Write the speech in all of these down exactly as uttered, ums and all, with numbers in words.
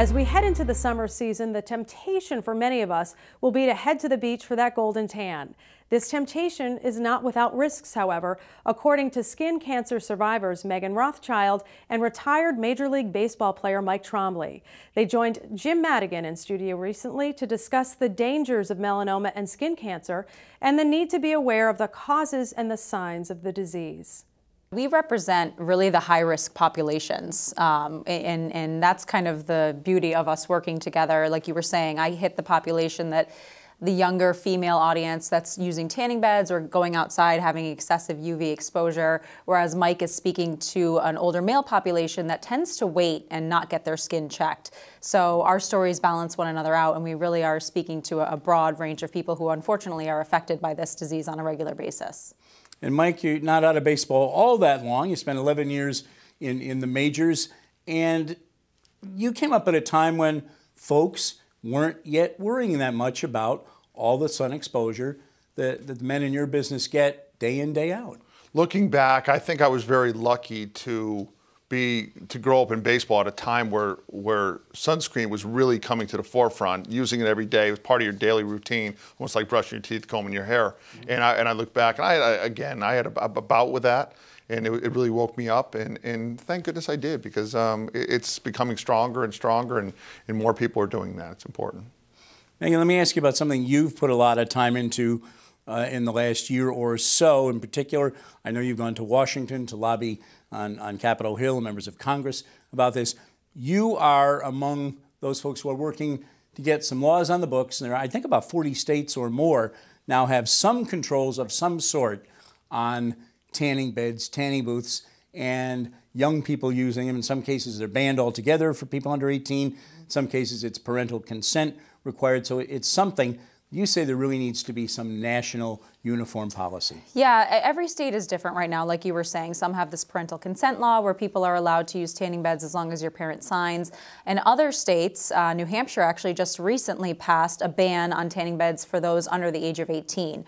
As we head into the summer season, the temptation for many of us will be to head to the beach for that golden tan. This temptation is not without risks, however, according to skin cancer survivors Meghan Rothschild and retired Major League Baseball player Mike Trombley. They joined Jim Madigan in studio recently to discuss the dangers of melanoma and skin cancer and the need to be aware of the causes and the signs of the disease. We represent really the high-risk populations, um, and, and that's kind of the beauty of us working together. Like you were saying, I hit the population that the younger female audience that's using tanning beds or going outside having excessive U V exposure, whereas Mike is speaking to an older male population that tends to wait and not get their skin checked. So our stories balance one another out, and we really are speaking to a broad range of people who unfortunately are affected by this disease on a regular basis. And Mike, you're not out of baseball all that long. You spent eleven years in, in the majors, and you came up at a time when folks weren't yet worrying that much about all the sun exposure that, that the men in your business get day in, day out. Looking back, I think I was very lucky to be to grow up in baseball at a time where, where sunscreen was really coming to the forefront, using it every day. It was part of your daily routine, almost like brushing your teeth, combing your hair. Mm-hmm. And, I, and I look back, and I, again, I had a, a bout with that, and it, it really woke me up, and, and thank goodness I did, because um, it, it's becoming stronger and stronger, and, and more people are doing that. It's important. Megan, let me ask you about something you've put a lot of time into uh, in the last year or so in particular. I know you've gone to Washington to lobby on, on Capitol Hill and members of Congress about this. You are among those folks who are working to get some laws on the books, and there are, I think, about forty states or more now have some controls of some sort on tanning beds, tanning booths, and young people using them. In some cases, they're banned altogether for people under eighteen. In some cases, it's parental consent required, so it's something. You say there really needs to be some national uniform policy. Yeah, every state is different right now, like you were saying. Some have this parental consent law where people are allowed to use tanning beds as long as your parent signs. And other states, uh, New Hampshire actually just recently passed a ban on tanning beds for those under the age of eighteen.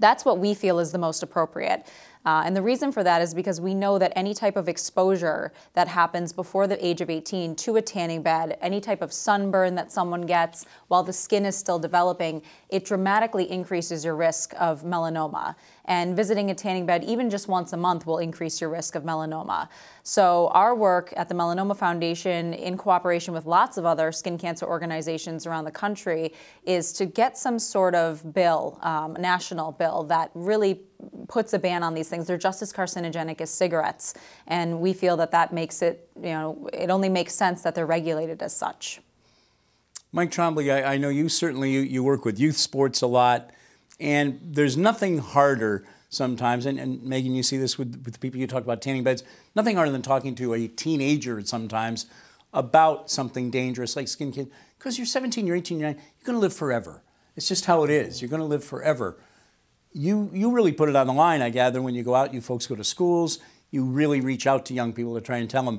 That's what we feel is the most appropriate. Uh, and the reason for that is because we know that any type of exposure that happens before the age of eighteen to a tanning bed, any type of sunburn that someone gets while the skin is still developing, it dramatically increases your risk of melanoma. And visiting a tanning bed even just once a month will increase your risk of melanoma. So our work at the Melanoma Foundation, in cooperation with lots of other skin cancer organizations around the country, is to get some sort of bill, um, a national bill, that really puts a ban on these things. They're just as carcinogenic as cigarettes, and we feel that that makes it, you know, it only makes sense that they're regulated as such. Mike Trombley, I, I know you certainly, you, you work with youth sports a lot, and there's nothing harder sometimes, and, and Megan, you see this with, with people you talk about tanning beds, nothing harder than talking to a teenager sometimes about something dangerous like skin cancer, because you're seventeen, you're eighteen, you're nineteen, you're going to live forever. It's just how it is. You're going to live forever. You, you really put it on the line, I gather, when you go out, you folks go to schools, you really reach out to young people to try and tell them,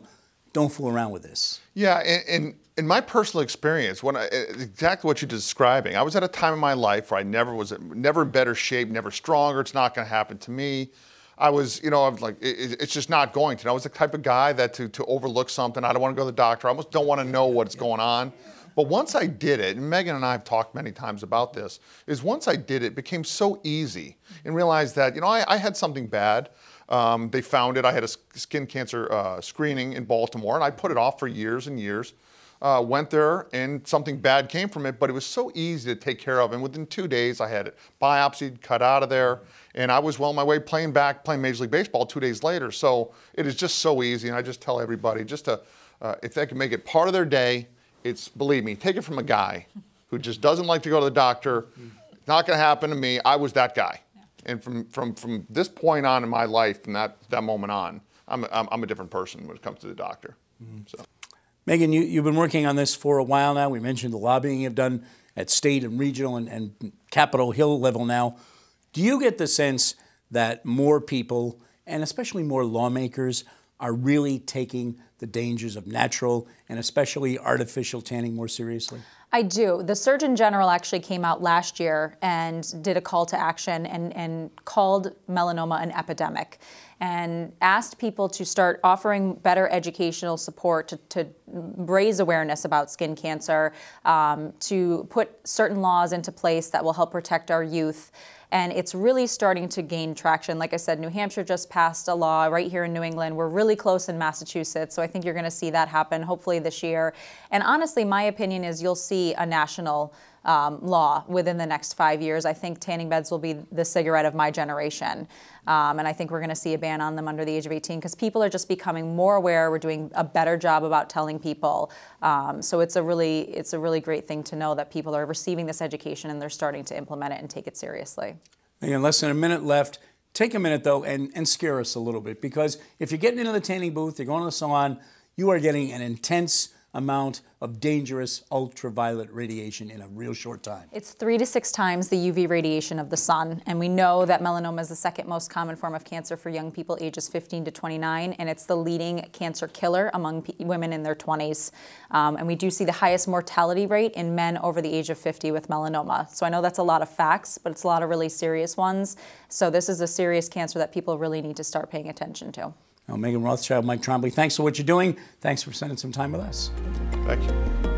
don't fool around with this. Yeah, and, and in my personal experience, when I, exactly what you're describing, I was at a time in my life where I never was, never in better shape, never stronger, it's not gonna happen to me. I was, you know, I was like, it, it's just not going to. I was the type of guy that to, to overlook something, I don't wanna go to the doctor, I almost don't wanna know what's going on. But once I did it, and Megan and I have talked many times about this, is once I did it, it became so easy, and realized that, you know, I, I had something bad. Um, they found it. I had a skin cancer uh, screening in Baltimore, and I put it off for years and years. Uh, went there, and something bad came from it, but it was so easy to take care of. And within two days, I had it biopsied, cut out of there, and I was well on my way playing back, playing Major League Baseball two days later. So it is just so easy, and I just tell everybody just to, uh, if they can make it part of their day, it's, believe me, take it from a guy who just doesn't like to go to the doctor. It's not gonna happen to me. I was that guy. Yeah. And from, from, from this point on in my life, from that, that moment on, I'm a, I'm a different person when it comes to the doctor. Mm-hmm. So. Megan, you, you've been working on this for a while now. We mentioned the lobbying you've done at state and regional and, and Capitol Hill level now. Do you get the sense that more people, and especially more lawmakers, are really taking the dangers of natural and especially artificial tanning more seriously? I do. The Surgeon General actually came out last year and did a call to action and, and called melanoma an epidemic. and asked people to start offering better educational support to, to raise awareness about skin cancer, um, to put certain laws into place that will help protect our youth. And it's really starting to gain traction. Like I said, New Hampshire just passed a law right here in New England. We're really close in Massachusetts, so I think you're going to see that happen hopefully this year. And honestly, my opinion is you'll see a national um, law within the next five years. I think tanning beds will be the cigarette of my generation. Um, and I think we're going to see a ban on them under the age of eighteen because people are just becoming more aware. We're doing a better job about telling people. Um, so it's a really, it's a really great thing to know that people are receiving this education and they're starting to implement it and take it seriously. Again, less than a minute left. Take a minute, though, and, and scare us a little bit, because if you're getting into the tanning booth, you're going to the salon, you are getting an intense amount of dangerous ultraviolet radiation in a real short time. It's three to six times the U V radiation of the sun, and we know that melanoma is the second most common form of cancer for young people ages fifteen to twenty-nine, and it's the leading cancer killer among p women in their twenties. Um, and we do see the highest mortality rate in men over the age of fifty with melanoma. So I know that's a lot of facts, but it's a lot of really serious ones. So this is a serious cancer that people really need to start paying attention to. Now, Meghan Rothschild, Mike Trombley, thanks for what you're doing. Thanks for spending some time with us. Thank you.